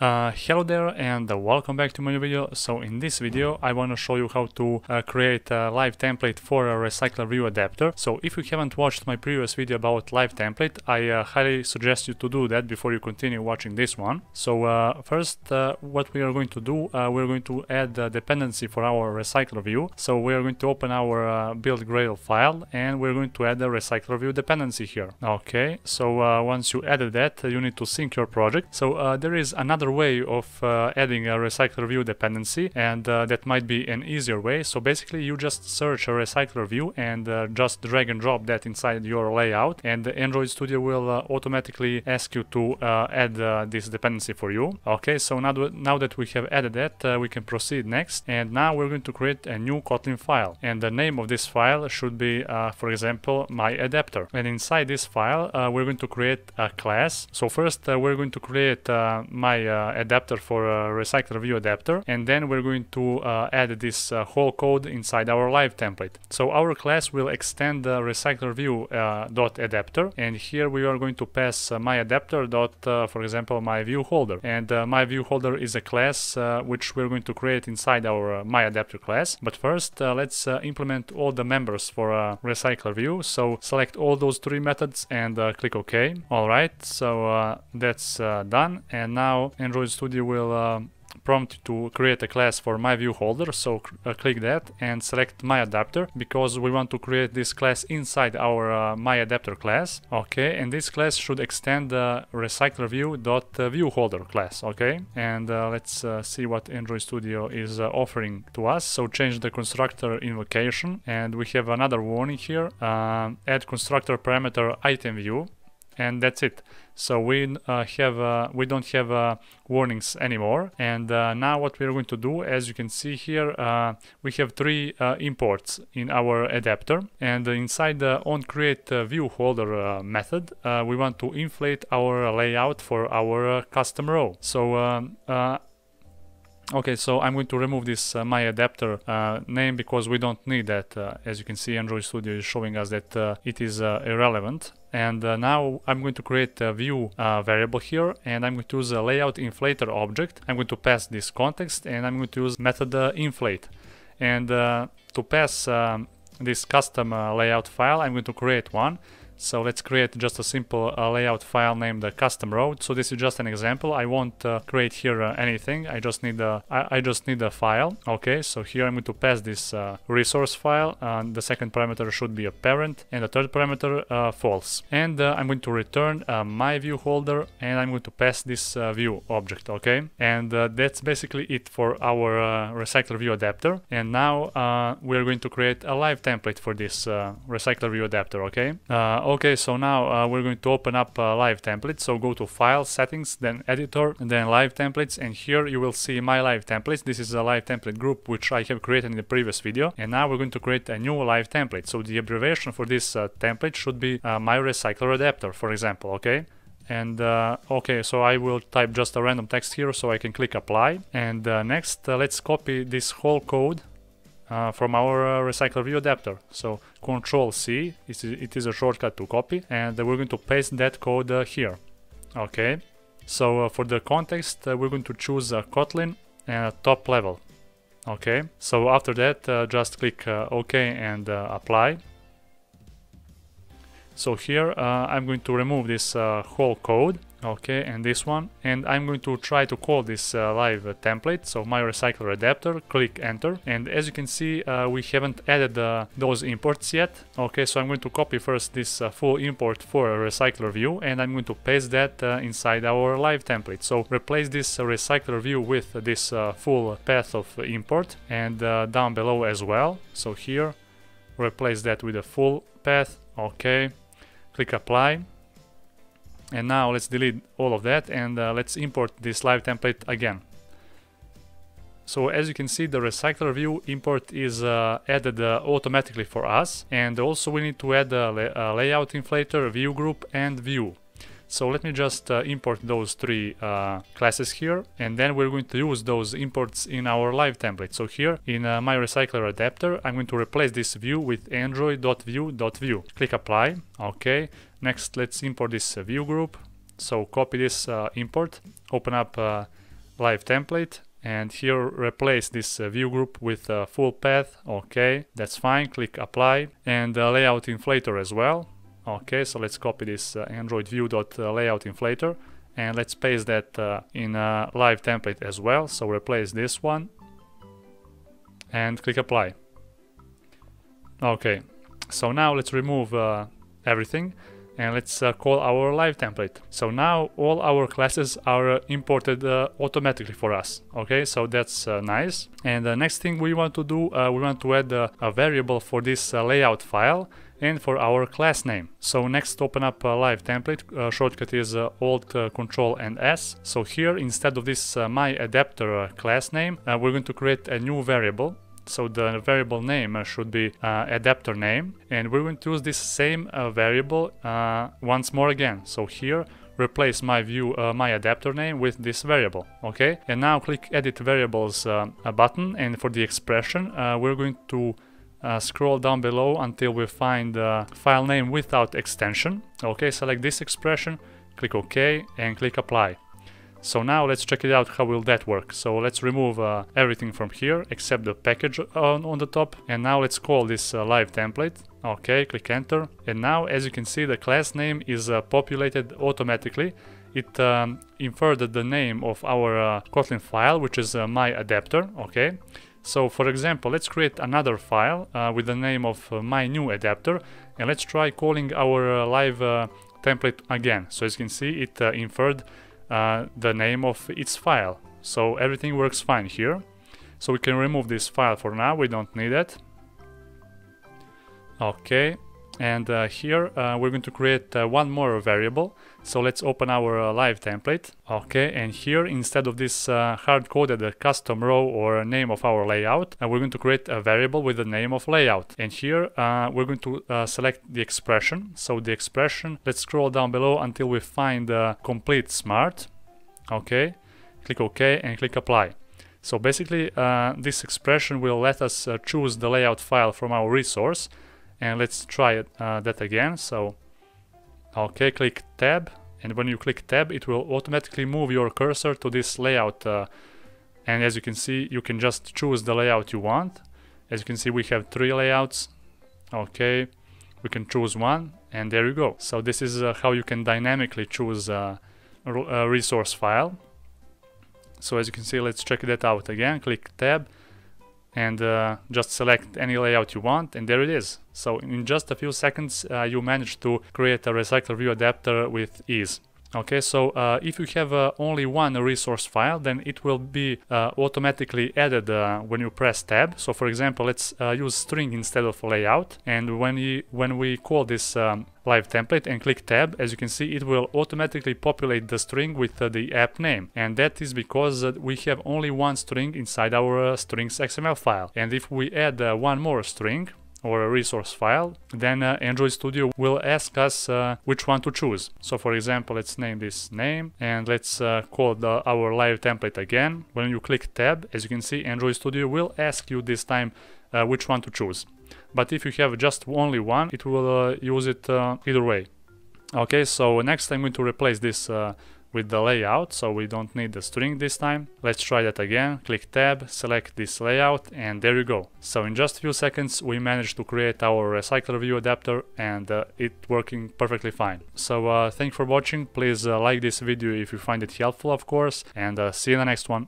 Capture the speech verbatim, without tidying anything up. Uh, hello there and uh, welcome back to my new video. So in this video I want to show you how to uh, create a live template for a RecyclerView adapter. So if you haven't watched my previous video about live template, I uh, highly suggest you to do that before you continue watching this one. So uh, first uh, what we are going to do, uh, we're going to add a dependency for our RecyclerView. So we are going to open our uh, build Gradle file and we're going to add a RecyclerView dependency here. Okay, so uh, once you added that, you need to sync your project. So uh, there is another way of uh, adding a RecyclerView dependency, and uh, that might be an easier way. So basically you just search a RecyclerView and uh, just drag and drop that inside your layout, and Android Studio will uh, automatically ask you to uh, add uh, this dependency for you. Okay, so now, now that we have added that, uh, we can proceed next, and now we're going to create a new Kotlin file, and the name of this file should be uh, for example MyAdapter. And inside this file uh, we're going to create a class. So first uh, we're going to create uh, my uh, adapter for a RecyclerView adapter, and then we're going to uh, add this uh, whole code inside our live template. So our class will extend the RecyclerView uh, dot adapter, and here we are going to pass uh, MyAdapter dot uh, for example MyViewHolder, and uh, MyViewHolder is a class uh, which we're going to create inside our uh, MyAdapter class. But first uh, let's uh, implement all the members for uh, RecyclerView. So select all those three methods and uh, click OK. Alright, so uh, that's uh, done, and now in Android Studio will uh, prompt to create a class for MyViewHolder. So uh, click that and select MyAdapter, because we want to create this class inside our uh, MyAdapter class. Okay, and this class should extend the RecyclerView.ViewHolder class. Okay, and uh, let's uh, see what Android Studio is uh, offering to us. So change the constructor invocation, and we have another warning here. Um, add constructor parameter item view. And that's it. So we uh, have uh, we don't have uh, warnings anymore. And uh, now what we're going to do, as you can see here, uh, we have three uh, imports in our adapter. And inside the onCreateViewHolder uh, method, uh, we want to inflate our layout for our uh, custom row. So um, uh, okay, so I'm going to remove this uh, MyAdapter uh, name, because we don't need that. Uh, as you can see, Android Studio is showing us that uh, it is uh, irrelevant. And uh, now I'm going to create a view uh, variable here, and I'm going to use a LayoutInflater object. I'm going to pass this context, and I'm going to use method uh, inflate. And uh, to pass um, this custom uh, layout file, I'm going to create one. So let's create just a simple uh, layout file named uh, custom row. So this is just an example. I won't uh, create here uh, anything. I just need a I, I just need a file. Okay, so here I'm going to pass this uh, resource file, and the second parameter should be a parent, and the third parameter uh, false. And uh, I'm going to return uh, my view holder, and I'm going to pass this uh, view object. Okay, and uh, that's basically it for our uh, RecyclerView adapter. And now uh, we're going to create a live template for this uh, RecyclerView adapter. Okay. Uh, Okay, so now uh, we're going to open up uh, live templates. So go to File, Settings, then Editor, and then Live Templates, and here you will see My Live Templates. This is a live template group which I have created in the previous video, and now we're going to create a new live template. So the abbreviation for this uh, template should be uh, My Recycler Adapter, for example, okay? And uh, okay, so I will type just a random text here, so I can click Apply. And uh, next, uh, let's copy this whole code Uh, from our uh, RecyclerView adapter. So control C, it is, it is a shortcut to copy, and we're going to paste that code uh, here. Okay, so uh, for the context uh, we're going to choose uh, Kotlin and uh, top level. Okay, so after that uh, just click uh, OK and uh, apply. So here uh, I'm going to remove this uh, whole code. Okay, and this one, and I'm going to try to call this uh, live uh, template. So my recycler adapter, click enter, and as you can see uh, we haven't added uh, those imports yet. Okay, so I'm going to copy first this uh, full import for a recycler view, and I'm going to paste that uh, inside our live template. So replace this uh, recycler view with this uh, full path of import, and uh, down below as well. So here replace that with a full path. Okay, click apply. And now let's delete all of that, and uh, let's import this live template again. So as you can see, the RecyclerView import is uh, added uh, automatically for us, and also we need to add a, la a layout inflator, ViewGroup, and view. So let me just uh, import those three uh, classes here, and then we're going to use those imports in our live template. So here in uh, my recycler adapter, I'm going to replace this view with Android.view.view. Click apply. Okay, Next, let's import this uh, view group. So copy this uh, import, open up uh, live template, and here replace this uh, view group with uh, full path. Okay, that's fine. Click apply, and uh, layout inflator as well. Okay, so let's copy this uh, Android view dot uh, layout inflator, and let's paste that uh, in a live template as well. So replace this one and click apply. Okay, so now let's remove uh, everything, and let's uh, call our live template. So now all our classes are uh, imported uh, automatically for us. Okay, so that's uh, nice. And the next thing we want to do, uh, we want to add uh, a variable for this uh, layout file and for our class name. So next, open up a live template. Uh, shortcut is uh, Alt uh, Control and S. So here, instead of this uh, MyAdapter uh, class name, uh, we're going to create a new variable. So the variable name should be uh, adapter name, and we're going to use this same uh, variable uh, once more again. So here, replace my view uh, my adapter name with this variable. Okay, and now click edit variables uh, button, and for the expression uh, we're going to Uh, scroll down below until we find uh, file name without extension. Okay, select this expression, click OK, and click apply. So now let's check it out, how will that work. So let's remove uh, everything from here except the package on, on the top, and now let's call this uh, live template. Okay, click enter, and now as you can see, the class name is uh, populated automatically. It um, inferred the name of our uh, Kotlin file, which is uh, MyAdapter. Okay, so for example, let's create another file uh, with the name of uh, my new adapter, and let's try calling our uh, live uh, template again. So as you can see, it uh, inferred uh, the name of its file, so everything works fine here. So we can remove this file for now, we don't need it. Okay, and uh, here uh, we're going to create uh, one more variable. So let's open our uh, live template. Okay, and here, instead of this uh, hard-coded uh, custom row or name of our layout, uh, we're going to create a variable with the name of layout. And here uh, we're going to uh, select the expression. So the expression, let's scroll down below until we find uh, complete smart. Okay, click OK and click apply. So basically uh, this expression will let us uh, choose the layout file from our resource, and let's try it, uh, that again. So okay, click tab, and when you click tab, it will automatically move your cursor to this layout, uh, and as you can see, you can just choose the layout you want. As you can see, we have three layouts. Okay, we can choose one, and there you go. So this is uh, how you can dynamically choose uh, a resource file. So as you can see, let's check that out again. Click tab, and uh, just select any layout you want, and there it is. So in just a few seconds uh, you managed to create a RecyclerView adapter with ease. Okay, so uh, if you have uh, only one resource file, then it will be uh, automatically added uh, when you press tab. So for example, let's uh, use string instead of layout, and when we, when we call this um, live template and click tab, as you can see, it will automatically populate the string with uh, the app name, and that is because uh, we have only one string inside our uh, strings.xml file. And if we add uh, one more string or a resource file, then uh, Android Studio will ask us uh, which one to choose. So for example, let's name this name, and let's uh, call the, our live template again. When you click tab, as you can see, Android Studio will ask you this time uh, which one to choose. But if you have just only one, it will uh, use it uh, either way. Okay, so next I'm going to replace this uh, with the layout, so we don't need the string this time. Let's try that again. Click tab, select this layout, and there you go. So in just a few seconds we managed to create our RecyclerView adapter, and uh, it working perfectly fine. So uh, thanks for watching. Please uh, like this video if you find it helpful, of course, and uh, see you in the next one.